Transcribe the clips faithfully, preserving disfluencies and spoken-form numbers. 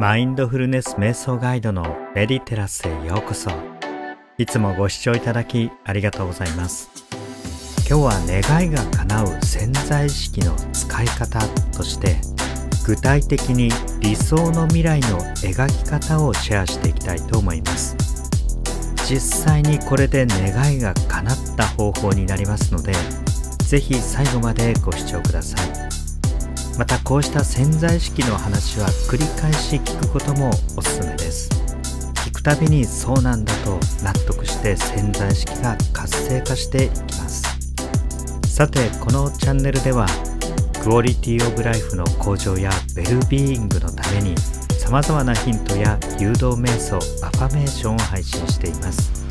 マインドフルネス瞑想ガイドのメディテラスへようこそ。いつもご視聴いただきありがとうございます。今日は願いが叶う潜在意識の使い方として具体的に理想の未来の描き方をシェアしていきたいと思います。実際にこれで願いが叶った方法になりますので、ぜひ最後までご視聴ください。またこうした潜在意識の話は繰り返し聞くこともおすすめです。聞くたびにそうなんだと納得して潜在意識が活性化していきます。さてこのチャンネルではクオリティオブライフの向上やウェルビーイングのためにさまざまなヒントや誘導瞑想、アファメーションを配信しています。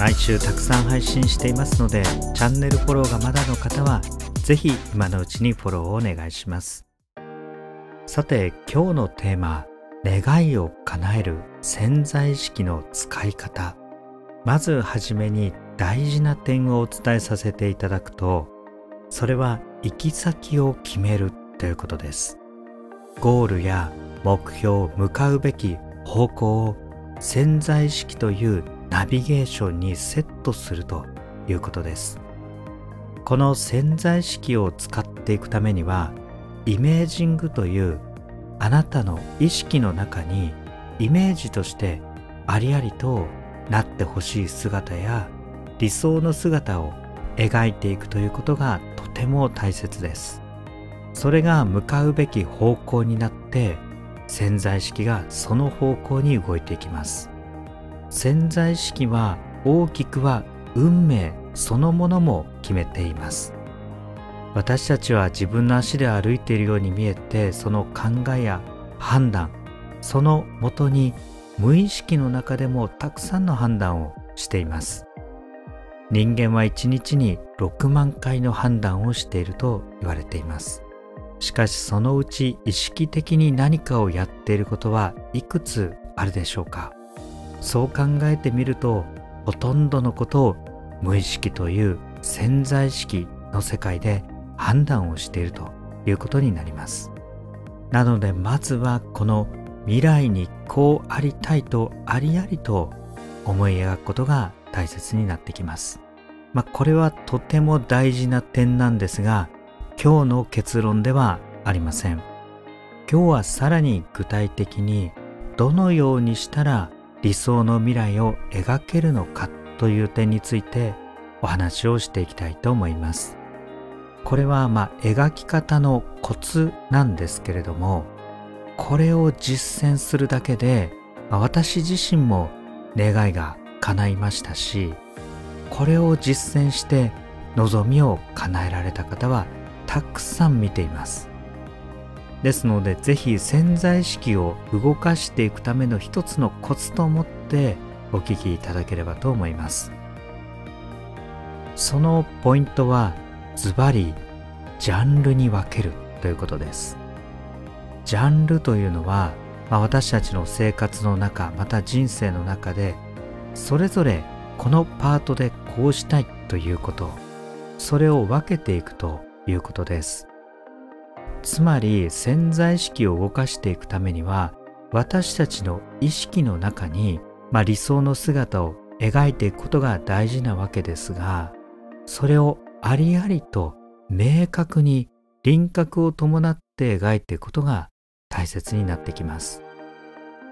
毎週たくさん配信していますので、チャンネルフォローがまだの方はぜひ今のうちにフォローをお願いします。さて今日のテーマ、願いを叶える潜在意識の使い方。まずはじめに大事な点をお伝えさせていただくと、それは行き先を決めるということです。ゴールや目標、向かうべき方向を潜在意識というナビゲーションにセットするということです。この潜在意識を使っていくためには、イメージングというあなたの意識の中にイメージとしてありありとなってほしい姿や理想の姿を描いていくということがとても大切です。それが向かうべき方向になって、潜在意識がその方向に動いていきます。潜在意識は大きくは運命そのものも決めています。私たちは自分の足で歩いているように見えて、その考えや判断、そのもとに無意識の中でもたくさんの判断をしています。人間はいちにちにろくまんかいの判断をしていると言われています。しかしそのうち意識的に何かをやっていることはいくつあるでしょうか。そう考えてみると、ほとんどのことを無意識という潜在意識の世界で判断をしているということになります。なのでまずはこの未来にこうありたいとありありと思い描くことが大切になってきます。まあ、これはとても大事な点なんですが、今日の結論ではありません。今日はさらに具体的にどのようにしたら理想の未来を描けるのかという点についてお話をしていきたいと思います。これはまあ描き方のコツなんですけれども、これを実践するだけで、まあ、私自身も願いが叶いましたし、これを実践して望みを叶えられた方はたくさん見ています。ですので是非潜在意識を動かしていくための一つのコツと思ってお聞きいただければと思います。そのポイントはズバリジャンルに分けるということです。ジャンルというのは、まあ、私たちの生活の中、また人生の中でそれぞれこのパートでこうしたいということ、それを分けていくということです。つまり潜在意識を動かしていくためには、私たちの意識の中に、まあ、理想の姿を描いていくことが大事なわけですが、それをありありと明確に輪郭を伴って描いていくことが大切になってきます。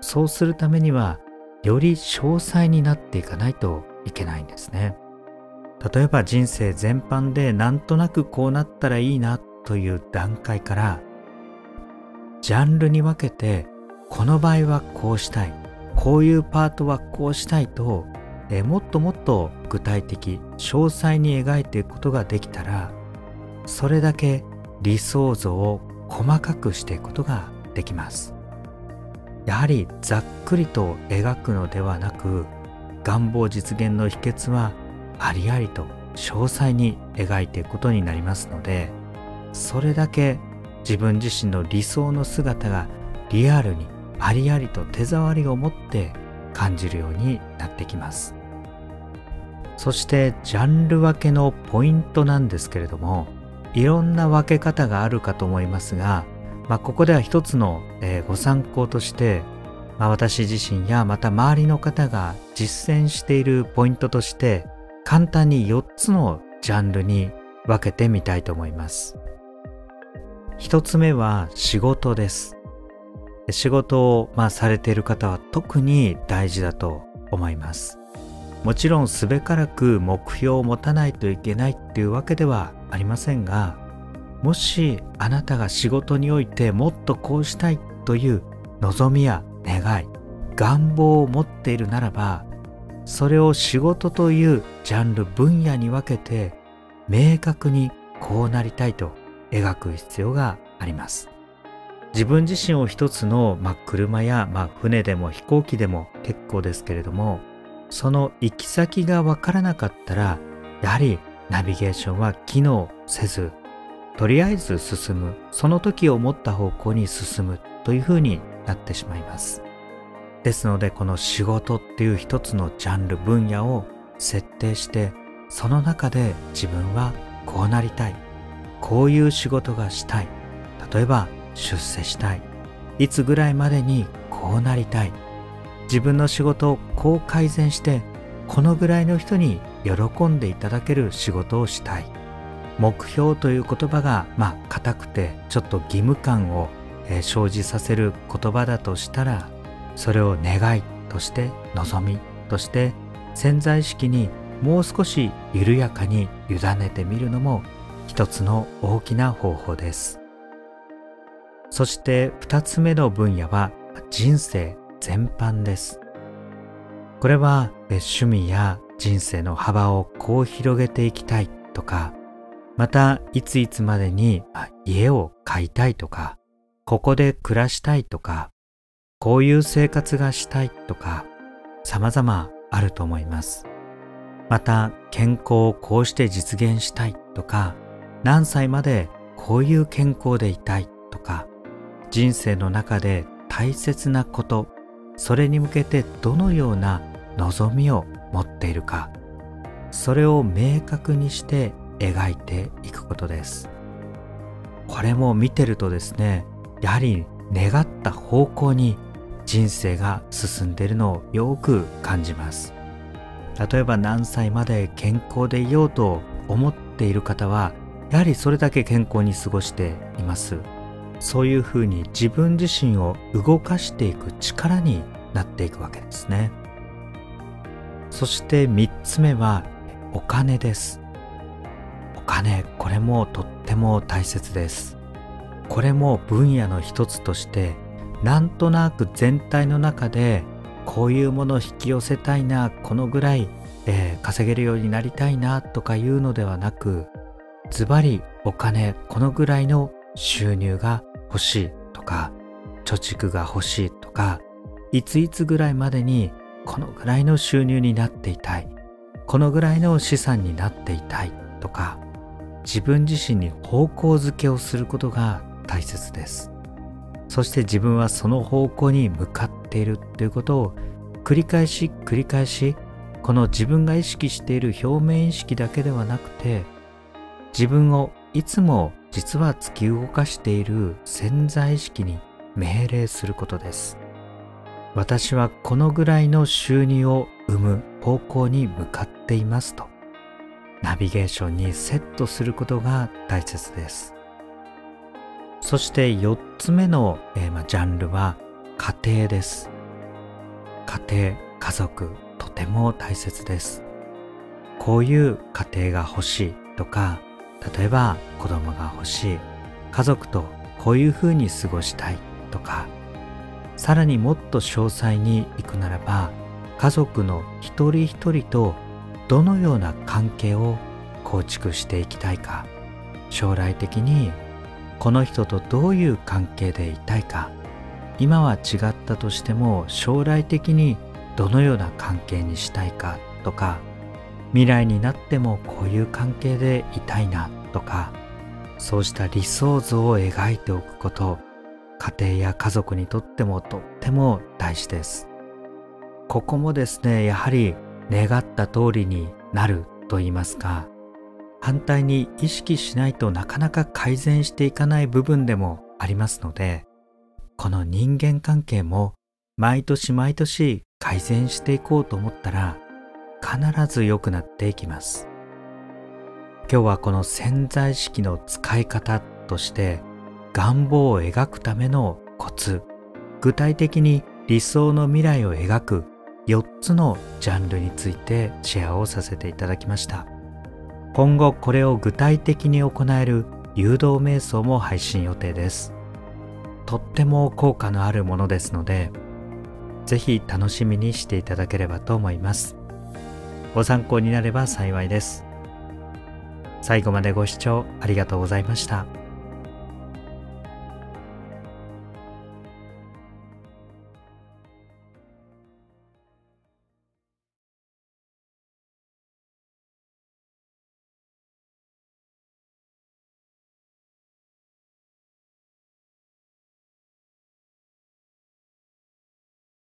そうするためにはより詳細になっていかないといけないんですね。例えば人生全般でなんとなくこうなったらいいなという段階から、ジャンルに分けてこの場合はこうしたい、こういうパートはこうしたいと、えもっともっと具体的詳細に描いていくことができたら、それだけ理想像を細かくしていくことができます。やはりざっくりと描くのではなく、願望実現の秘訣はありありと詳細に描いていくことになりますので、それだけ自分自身の理想の姿がリアルにありありと手触りを持って感じるようになってきます。そしてジャンル分けのポイントなんですけれども、いろんな分け方があるかと思いますが、まあ、ここでは一つの、えー、ご参考として、まあ、私自身やまた周りの方が実践しているポイントとして簡単によっつのジャンルに分けてみたいと思います。ひとつめは仕事です。仕事を、まあ、されている方は特に大事だと思います。もちろんすべからく目標を持たないといけないっていうわけではありませんが、もしあなたが仕事においてもっとこうしたいという望みや願い、願望を持っているならば、それを仕事というジャンル分野に分けて明確にこうなりたいと描く必要があります。自分自身を一つの、まあ、車や、まあ、船でも飛行機でも結構ですけれども、その行き先がわからなかったらやはりナビゲーションは機能せず、とりあえず進む、その時思った方向に進むというふうになってしまいます。ですので、この仕事っていう一つのジャンル分野を設定して、その中で自分はこうなりたい、こういう仕事がしたい、例えば出世したい、いつぐらいまでにこうなりたい、自分の仕事をこう改善してこのぐらいの人に喜んでいただける仕事をしたい。目標という言葉がまあ固くてちょっと義務感を生じさせる言葉だとしたら、それを願いとして望みとして潜在意識にもう少し緩やかに委ねてみるのも一つの大きな方法です。そして二つ目の分野は人生全般です。これは趣味や人生の幅をこう広げていきたいとか、またいついつまでに家を買いたいとか、ここで暮らしたいとか、こういう生活がしたいとか、様々あると思います。また健康をこうして実現したいとか、何歳までこういう健康でいたいとか、人生の中で大切なこと、それに向けてどのような望みを持っているか、それを明確にして描いていくことです。これも見てるとですね、やはり願った方向に人生が進んでいるのをよく感じます。例えば何歳まで健康でいようと思っている方は、やはりそれだけ健康に過ごしています。そういうふうに自分自身を動かしていく力になっていくわけですね。そしてみっつめはお金です。お金、これもとっても大切です。これも分野の一つとして、なんとなく全体の中でこういうものを引き寄せたいな、このぐらい、えー、稼げるようになりたいなとかいうのではなく、ズバリお金、このぐらいの収入が欲しいとか、貯蓄が欲しいとか、いついつぐらいまでにこのぐらいの収入になっていたい、このぐらいの資産になっていたいとか、自分自身に方向づけをすることが大切です。そして自分はその方向に向かっているということを繰り返し繰り返し、この自分が意識している表面意識だけではなくて、自分をいつも実は突き動かしている潜在意識に命令することです。私はこのぐらいの収入を生む方向に向かっていますと、ナビゲーションにセットすることが大切です。そしてよっつめの、えーま、ジャンルは家庭です。家庭、家族、とても大切です。こういう家庭が欲しいとか、例えば子供が欲しい、家族とこういうふうに過ごしたいとか、さらにもっと詳細に行くならば、家族の一人一人とどのような関係を構築していきたいか、将来的にこの人とどういう関係でいたいか、今は違ったとしても将来的にどのような関係にしたいかとか、未来になってもこういう関係でいたいなとか、そうした理想像を描いておくこと、家庭や家族にとってもとっても大事です。ここもですね、やはり願った通りになると言いますか、反対に意識しないとなかなか改善していかない部分でもありますので、この人間関係も毎年毎年改善していこうと思ったら必ず良くなっていきます。今日はこの潜在意識の使い方として願望を描くためのコツ、具体的に理想の未来を描くよっつのジャンルについてシェアをさせていただきました。今後これを具体的に行える誘導瞑想も配信予定です。とっても効果のあるものですので、ぜひ楽しみにしていただければと思います。ご参考になれば幸いです。最後までご視聴ありがとうございました。